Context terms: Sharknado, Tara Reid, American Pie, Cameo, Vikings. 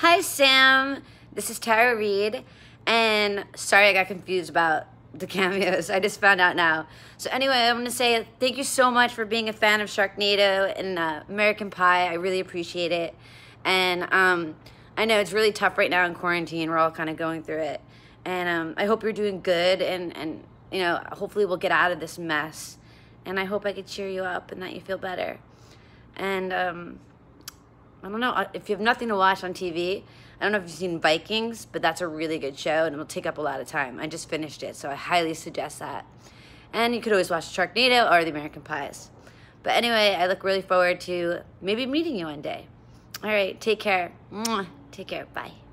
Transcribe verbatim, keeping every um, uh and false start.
Hi, Sam. This is Tara Reid. And sorry I got confused about the cameos. I just found out now. So anyway, I want to say thank you so much for being a fan of Sharknado and uh, American Pie. I really appreciate it. And um, I know it's really tough right now in quarantine. We're all kind of going through it. And um, I hope you're doing good. And, and, you know, hopefully we'll get out of this mess. And I hope I could cheer you up and that you feel better. And um, I don't know, if you have nothing to watch on T V, I don't know if you've seen Vikings, but that's a really good show and it'll take up a lot of time. I just finished it, so I highly suggest that. And you could always watch Sharknado or the American Pies. But anyway, I look really forward to maybe meeting you one day. All right, take care. Mwah. Take care, bye.